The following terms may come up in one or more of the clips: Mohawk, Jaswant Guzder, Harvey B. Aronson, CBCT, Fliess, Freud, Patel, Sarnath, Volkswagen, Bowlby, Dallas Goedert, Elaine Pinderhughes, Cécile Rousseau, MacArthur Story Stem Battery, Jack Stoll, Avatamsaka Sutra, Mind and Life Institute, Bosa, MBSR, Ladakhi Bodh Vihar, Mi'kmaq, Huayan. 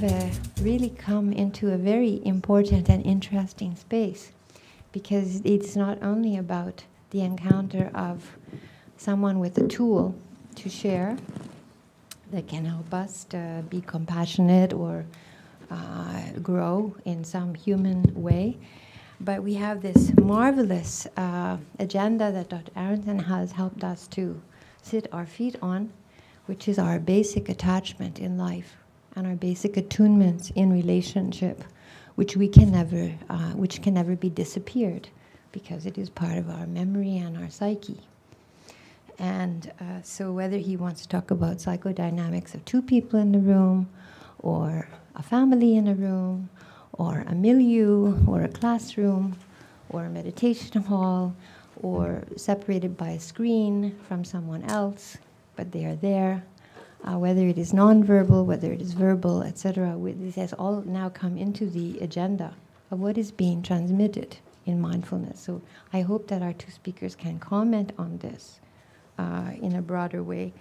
have really come into a very important and interesting space, because it's not only about the encounter of someone with a tool to share that can help us to be compassionate or grow in some human way, but we have this marvelous agenda that Dr. Aronson has helped us to sit our feet on, which is our basic attachment in life and our basic attunements in relationship, which can never be disappeared, because it is part of our memory and our psyche. And so whether he wants to talk about psychodynamics of two people in the room, or a family in a room, or a milieu, or a classroom, or a meditation hall, or separated by a screen from someone else, but they are there, whether it is nonverbal, whether it is verbal, etc. This has all now come into the agenda of what is being transmitted in mindfulness. So I hope that our two speakers can comment on this in a broader way,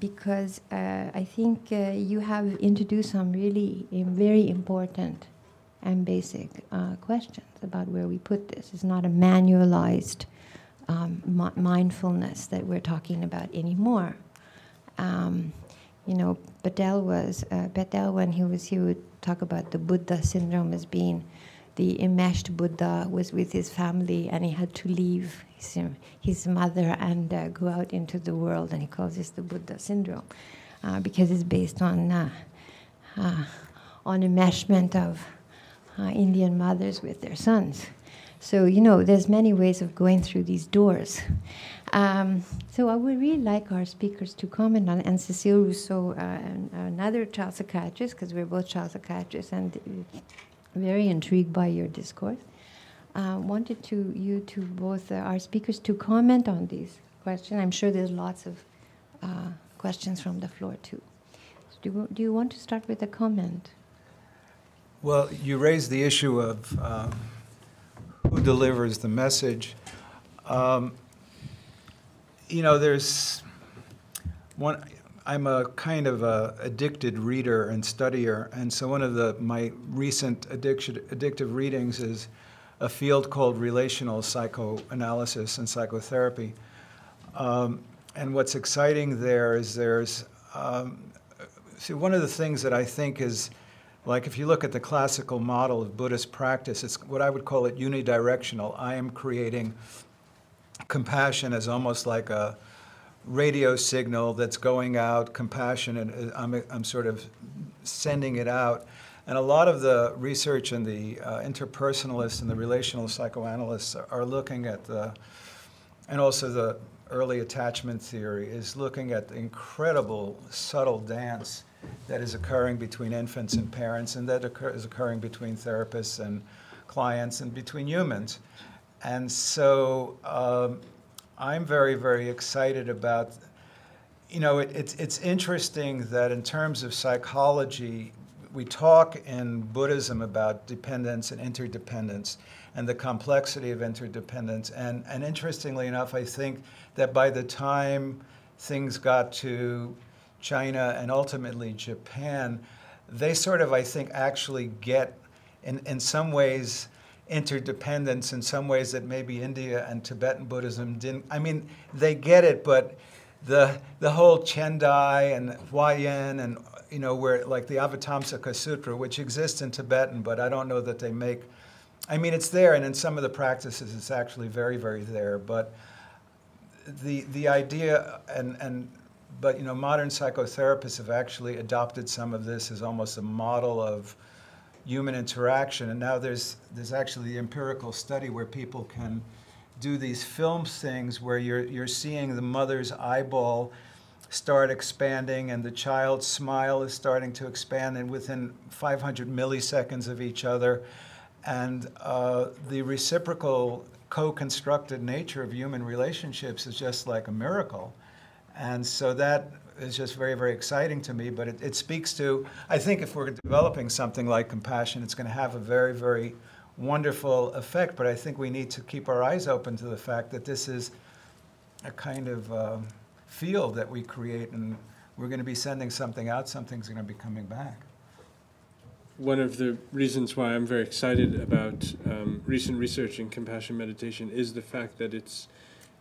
because I think you have introduced some really very important and basic questions about where we put this. It's not a manualized mindfulness that we're talking about anymore. You know, Patel, when he was here, would talk about the Buddha syndrome as being the enmeshed Buddha was with his family and he had to leave his mother and go out into the world, and he calls this the Buddha syndrome because it's based on enmeshment of Indian mothers with their sons. So, you know, there's many ways of going through these doors. So I would really like our speakers to comment on, and Cécile Rousseau, another child psychiatrist, because we're both child psychiatrists and very intrigued by your discourse, wanted our speakers to comment on these questions. I'm sure there's lots of questions from the floor too. So do you want to start with a comment? Well, you raised the issue of who delivers the message. You know, there's one. I'm a kind of a addicted reader and studier, and so one of my recent addictive readings is a field called relational psychoanalysis and psychotherapy. And what's exciting there is see, one of the things that I think is, like, if you look at the classical model of Buddhist practice, it's what I would call it unidirectional. I am creating compassion as almost like a radio signal that's going out, compassion, and I'm sort of sending it out. And a lot of the research and the interpersonalists and the relational psychoanalysts are looking at and also the early attachment theory is looking at the incredible subtle dance that is occurring between infants and parents, and that is occurring between therapists and clients and between humans. And so I'm very, very excited about, you know, it's interesting that in terms of psychology, we talk in Buddhism about dependence and interdependence and the complexity of interdependence. And interestingly enough, I think that by the time things got to China and ultimately Japan, they sort of, I think, actually get in some ways interdependence in some ways that maybe India and Tibetan Buddhism didn't. I mean, they get it, but the whole Chendai and Huayan and, you know, where like the Avatamsaka Sutra, which exists in Tibetan, but I don't know that they make, I mean, it's there, and in some of the practices it's actually very, very there, but the idea but, you know, modern psychotherapists have actually adopted some of this as almost a model of human interaction. And now there's actually the empirical study where people can do these film things where you're seeing the mother's eyeball start expanding and the child's smile is starting to expand, and within 500 milliseconds of each other. And the reciprocal co-constructed nature of human relationships is just like a miracle. And so that is just very, very exciting to me, but it speaks to, I think if we're developing something like compassion, it's going to have a very, very wonderful effect, but I think we need to keep our eyes open to the fact that this is a kind of field that we create, and We're going to be sending something out. Something's going to be coming back. One of the reasons why I'm very excited about recent research in compassion meditation is the fact that it's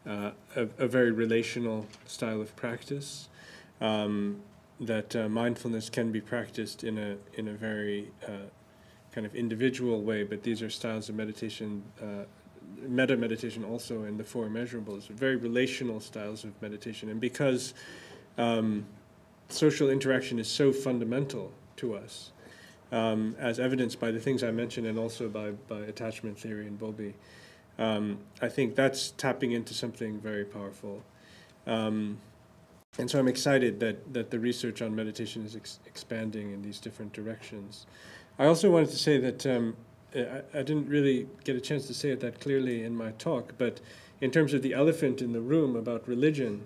a very relational style of practice. That mindfulness can be practiced in a very kind of individual way, but these are styles of meditation, meta-meditation also, and the four measurables, very relational styles of meditation. And because social interaction is so fundamental to us, as evidenced by the things I mentioned and also by attachment theory and Bowlby, I think that's tapping into something very powerful. And so I'm excited that the research on meditation is expanding in these different directions. I also wanted to say that I didn't really get a chance to say it that clearly in my talk, but in terms of the elephant in the room about religion,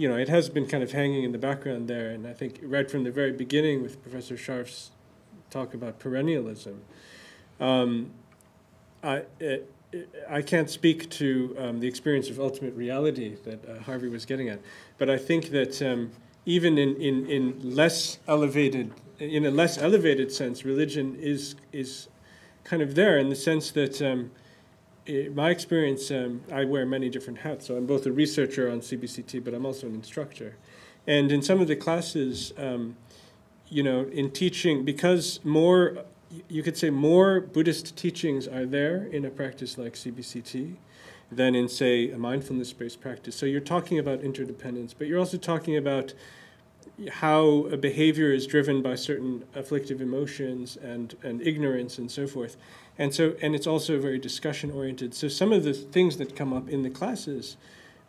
you know, it has been kind of hanging in the background there, and I think right from the very beginning with Professor Sharf's talk about perennialism, I can't speak to the experience of ultimate reality that Harvey was getting at, but I think that even in a less elevated sense, religion is kind of there in the sense that in my experience, I wear many different hats. So I'm both a researcher on CBCT, but I'm also an instructor. And in some of the classes, you know, in teaching, because more, you could say more Buddhist teachings are there in a practice like CBCT than in, say, a mindfulness-based practice. So you're talking about interdependence, but you're also talking about how a behavior is driven by certain afflictive emotions and ignorance and so forth. And so, and it's also very discussion-oriented. So some of the things that come up in the classes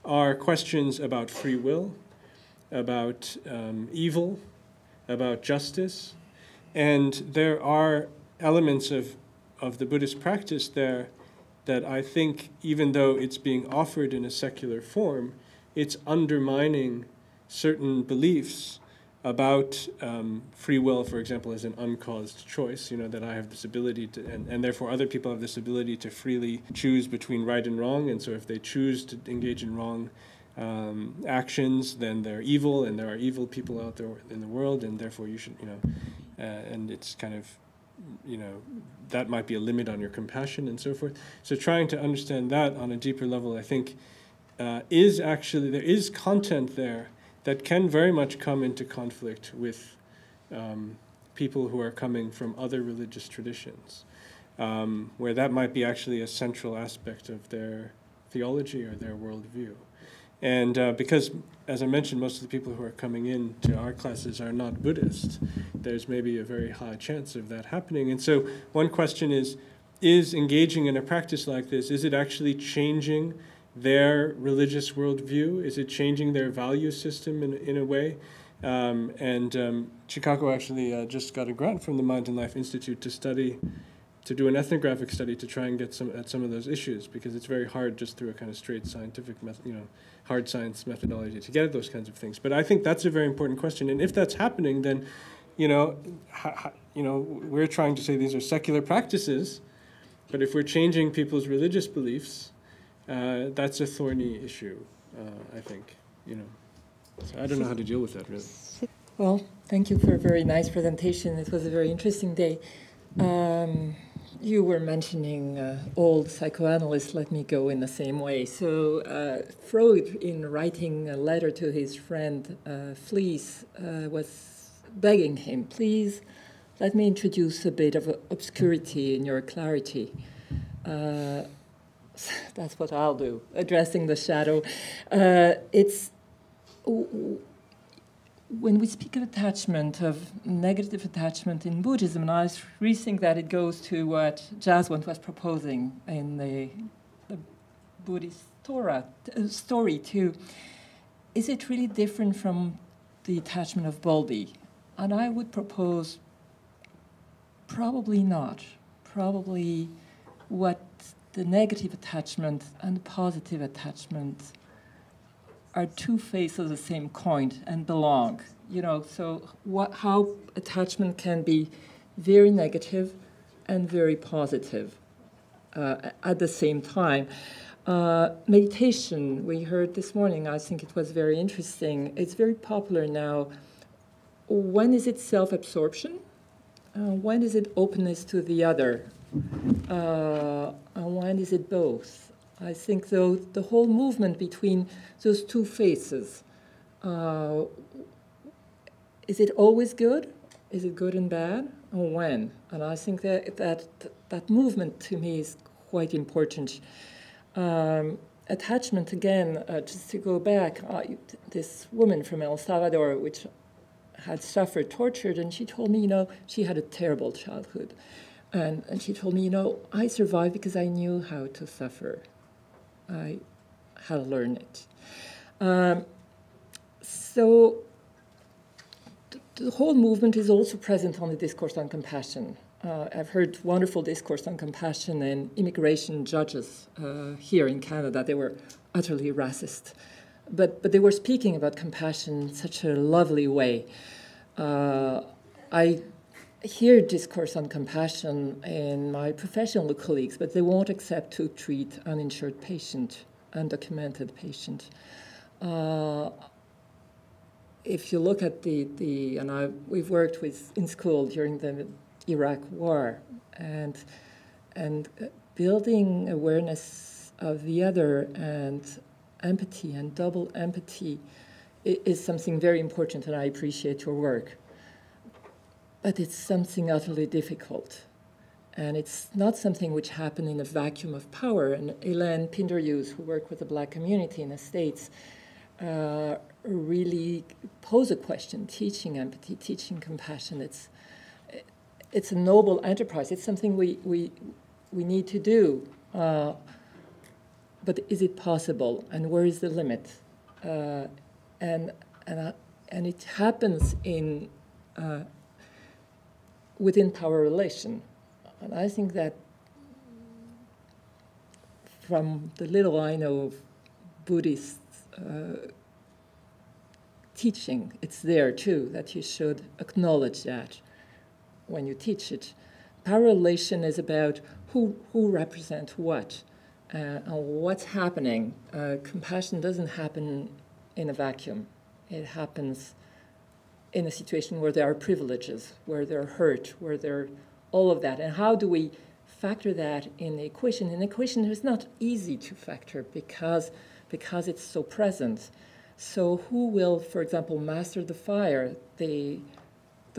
are questions about free will, about evil, about justice. And there are elements of the Buddhist practice there that I think, even though it's being offered in a secular form, it's undermining certain beliefs about free will, for example, as an uncaused choice, you know, that I have this ability to, and therefore other people have this ability to freely choose between right and wrong, and so if they choose to engage in wrong actions, then they're evil, and there are evil people out there in the world, and therefore you should, you know, and it's kind of, you know, that might be a limit on your compassion and so forth. So trying to understand that on a deeper level, I think, is actually, there is content there that can very much come into conflict with people who are coming from other religious traditions, where that might be actually a central aspect of their theology or their worldview. And because, as I mentioned, most of the people who are coming in to our classes are not Buddhist, there's maybe a very high chance of that happening. And so one question is engaging in a practice like this, is it actually changing their religious worldview? Is it changing their value system in a way? Chicago actually just got a grant from the Mind and Life Institute to study, to do an ethnographic study to try and get at some of those issues, because it's very hard just through a kind of straight scientific method, you know, hard science methodology to get at those kinds of things. But I think that's a very important question. And if that's happening, then, you know, we're trying to say these are secular practices, but if we're changing people's religious beliefs, that's a thorny issue, I think, you know. So I don't know how to deal with that, really. Well, thank you for a very nice presentation. It was a very interesting day. You were mentioning old psychoanalysts. Let me go in the same way. So Freud, in writing a letter to his friend Fliess, was begging him, please, let me introduce a bit of obscurity in your clarity. That's what I'll do, addressing the shadow. It's when we speak of attachment, of negative attachment in Buddhism, and I rethink that it goes to what Jaswant was proposing in the Buddhist Torah story too. Is it really different from the attachment of Bowlby? And I would propose probably not. Probably what the negative attachment and the positive attachment are two faces of the same coin and belong, you know. So how attachment can be very negative and very positive at the same time. Meditation, we heard this morning, I think it was very interesting. It's very popular now. When is it self-absorption? When is it openness to the other? And when is it both? I think, though, the whole movement between those two phases, is it always good? Is it good and bad? Or when? And I think that movement, to me, is quite important. Attachment, again, just to go back, this woman from El Salvador, which had suffered torture, and she told me, you know, she had a terrible childhood. And she told me, you know, I survived because I knew how to suffer. I had to learn it. So the whole movement is also present on the discourse on compassion. I've heard wonderful discourse on compassion and immigration judges here in Canada. They were utterly racist. But they were speaking about compassion in such a lovely way. I hear discourse on compassion in my professional colleagues, but they won't accept to treat uninsured patient, undocumented patient. If you look at we've worked with in school during the Iraq War, and building awareness of the other and empathy and double empathy is something very important, and I appreciate your work. But it's something utterly difficult, and it's not something which happened in a vacuum of power. And Elaine Pinderhughes, who worked with the Black community in the States, really posed a question, teaching empathy, teaching compassion. It's a noble enterprise. It's something we need to do. But is it possible, and where is the limit? And it happens in within power relation, and I think that from the little I know of Buddhist teaching, it's there too, that you should acknowledge that when you teach it. Power relation is about who represents what. What's happening? Compassion doesn't happen in a vacuum. It happens in a situation where there are privileges, where there are hurt, where there are all of that. And how do we factor that in the equation? And the equation is not easy to factor because it's so present. So who will, for example, master the fire? The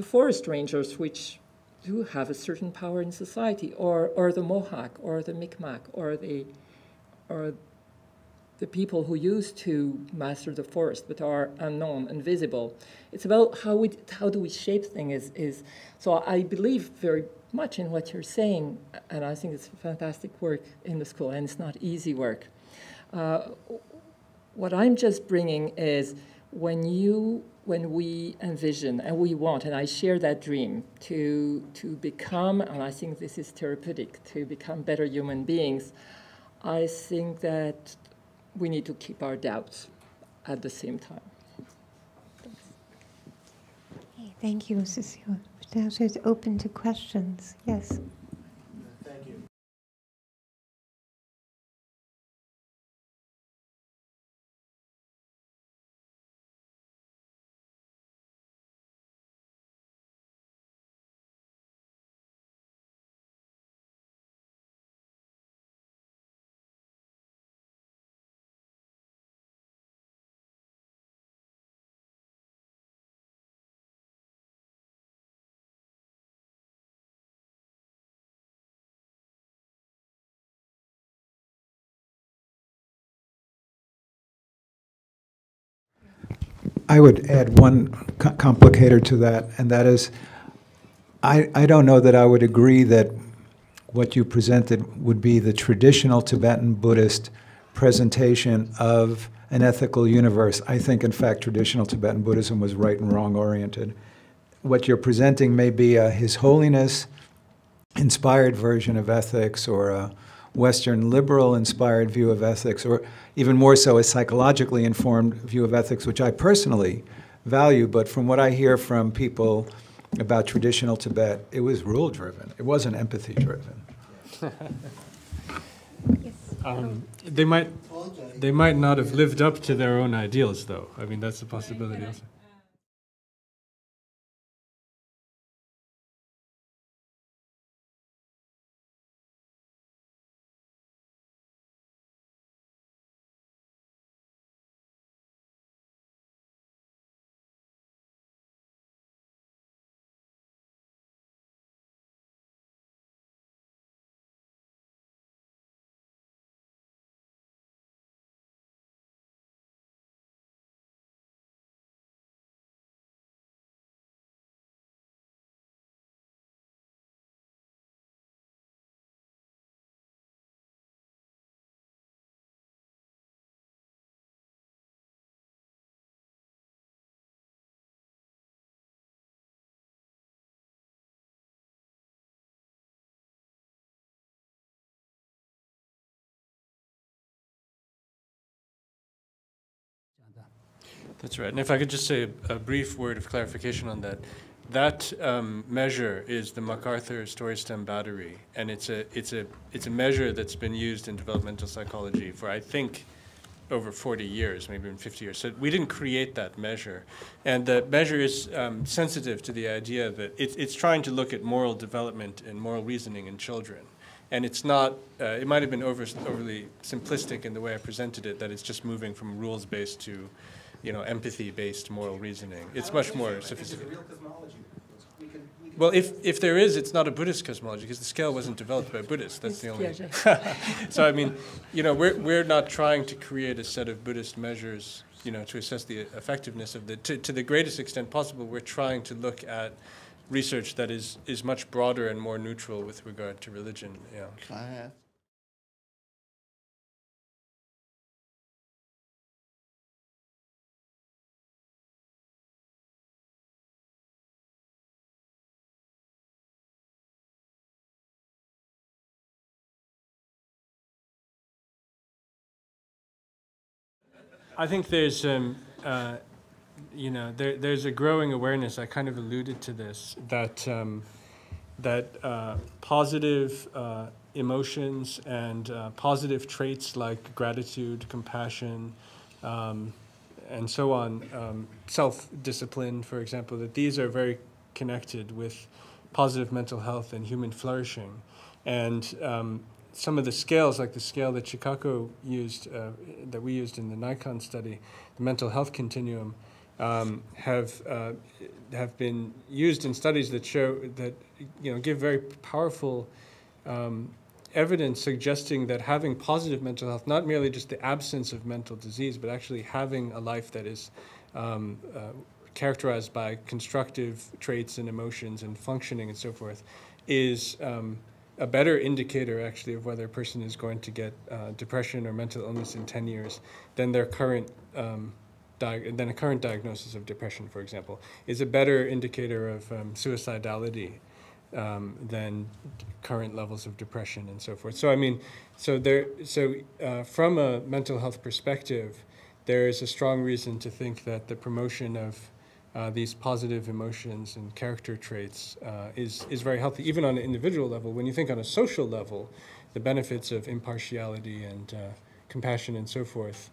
forest rangers, which do have a certain power in society, or the Mohawk, or the Mi'kmaq, or the people who used to master the forest but are unknown, invisible. It's about how do we shape things. So I believe very much in what you're saying, and I think it's fantastic work in the school, and it's not easy work. What I'm just bringing is when we envision and we want, and I share that dream to become, and I think this is therapeutic, to become better human beings, I think that we need to keep our doubts at the same time. Thanks. Okay, thank you, Cécile. Patel is open to questions. Yes. Thank you. I would add one complicator to that, and that is, I don't know that I would agree that what you presented would be the traditional Tibetan Buddhist presentation of an ethical universe. I think, in fact, traditional Tibetan Buddhism was right and wrong oriented. What you're presenting may be a His Holiness inspired version of ethics, or a Western liberal-inspired view of ethics, or even more so a psychologically informed view of ethics, which I personally value. But from what I hear from people about traditional Tibet, it was rule-driven. It wasn't empathy-driven. Yes. They might not have lived up to their own ideals, though. I mean, that's a possibility also. That's right. And if I could just say a brief word of clarification on that. That measure is the MacArthur Story Stem Battery, and it's a measure that's been used in developmental psychology for, I think, over 40 years, maybe even 50 years. So we didn't create that measure. And the measure is sensitive to the idea that it's trying to look at moral development and moral reasoning in children. And it's not, it might have been overly simplistic in the way I presented it, that it's just moving from rules-based to, you know, empathy-based moral reasoning. It's much more sophisticated. Well, if there is, it's not a Buddhist cosmology, because the scale wasn't developed by Buddhists. That's the only. So I mean, you know, we're not trying to create a set of Buddhist measures, you know, to assess the effectiveness of the, to the greatest extent possible. We're trying to look at research that is much broader and more neutral with regard to religion. Yeah. I think there's you know, there's a growing awareness, I kind of alluded to this, that, that positive emotions and positive traits like gratitude, compassion, and so on, self-discipline, for example, that these are very connected with positive mental health and human flourishing. And some of the scales, like the scale that Chicago used, that we used in the Nikon study, the mental health continuum, have been used in studies that show that, you know, give very powerful evidence suggesting that having positive mental health, not merely just the absence of mental disease, but actually having a life that is characterized by constructive traits and emotions and functioning and so forth, is a better indicator actually of whether a person is going to get depression or mental illness in 10 years than their current than a current diagnosis of depression, for example, is a better indicator of suicidality than current levels of depression and so forth. So I mean, so from a mental health perspective, there is a strong reason to think that the promotion of these positive emotions and character traits is very healthy, even on an individual level. When you think on a social level, the benefits of impartiality and compassion and so forth.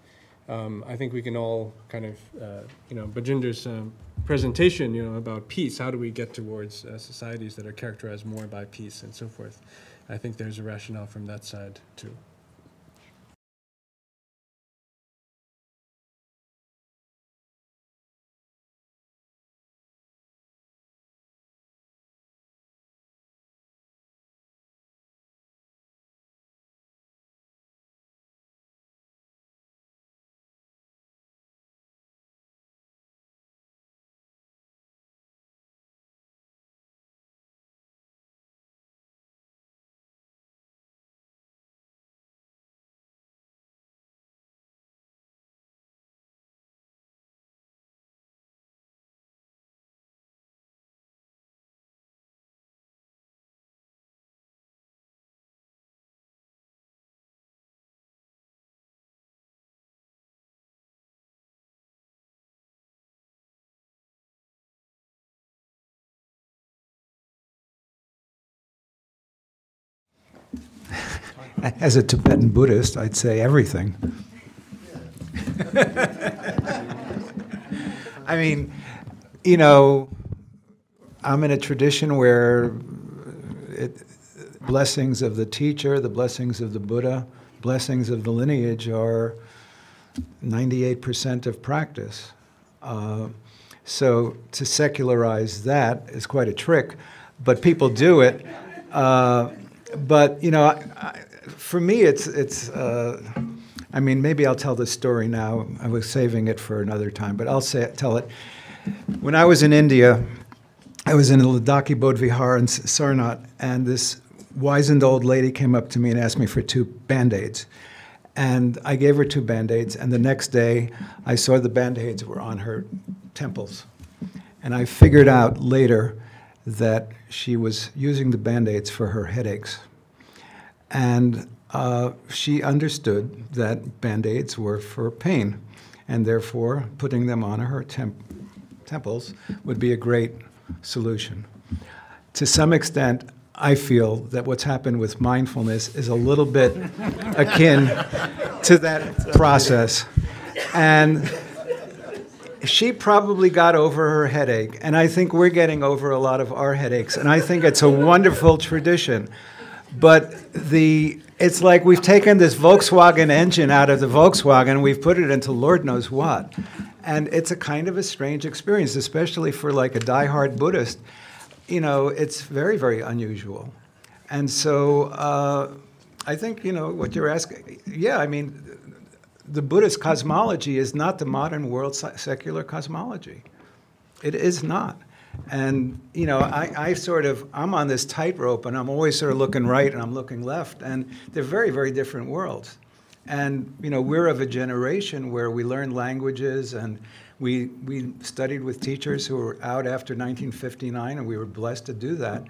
I think we can all kind of, you know, Bajinder's presentation, you know, about peace, how do we get towards societies that are characterized more by peace and so forth. I think there's a rationale from that side, too. As a Tibetan Buddhist, I'd say everything. I mean, you know, I'm in a tradition where blessings of the teacher, the blessings of the Buddha, blessings of the lineage are 98% of practice. So to secularize that is quite a trick, but people do it. But you know, for me, it's I mean, maybe I'll tell this story now. I was saving it for another time, but I'll tell it. When I was in India, I was in Ladakhi Bodh Vihar in Sarnath, and this wizened old lady came up to me and asked me for 2 Band-Aids. And I gave her 2 Band-Aids, and the next day I saw the Band-Aids were on her temples. And I figured out later that she was using the Band-Aids for her headaches. And she understood that Band-Aids were for pain, and therefore putting them on her temples would be a great solution. To some extent, I feel that what's happened with mindfulness is a little bit akin to that process. And she probably got over her headache, and I think we're getting over a lot of our headaches, and I think it's a wonderful tradition. But it's like we've taken this Volkswagen engine out of the Volkswagen, we've put it into Lord knows what. And it's a kind of a strange experience, especially for like a diehard Buddhist. You know, it's very, very unusual. And so I think, you know, what you're asking, yeah, I mean, the Buddhist cosmology is not the modern world secular cosmology. It is not. And, you know, I'm on this tightrope, and I'm always sort of looking right and I'm looking left, and they're very, very different worlds. And, you know, we're of a generation where we learn languages, and we studied with teachers who were out after 1959, and we were blessed to do that.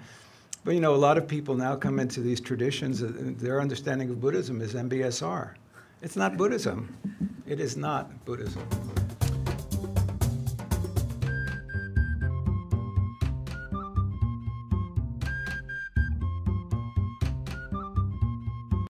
But, you know, a lot of people now come into these traditions, their understanding of Buddhism is MBSR. It's not Buddhism. It is not Buddhism.